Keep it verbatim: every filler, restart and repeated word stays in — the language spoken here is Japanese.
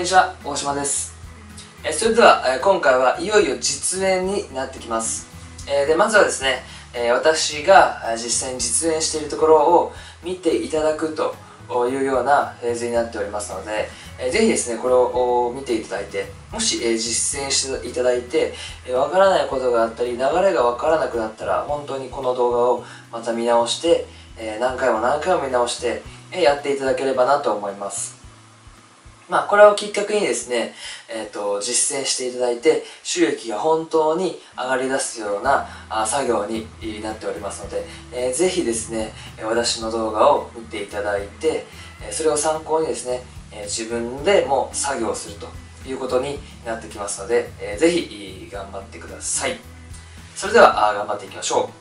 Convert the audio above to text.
にちは、大島です。えそれでは、え今回はいよいよ実演になってきます。えでまずはですね、え私が実際に実演しているところを見ていただくというようなフェーズになっておりますので、えぜひですねこれを見ていただいて、もし、え実演していただいてわからないことがあったり流れがわからなくなったら、本当にこの動画をまた見直して、え何回も何回も見直してやっていただければなと思います。まあ、これをきっかけにですね、えーと、実践していただいて、収益が本当に上がり出すような作業になっておりますので、えー、ぜひですね、私の動画を見ていただいて、それを参考にですね、自分でも作業するということになってきますので、ぜひ頑張ってください。それでは、頑張っていきましょう。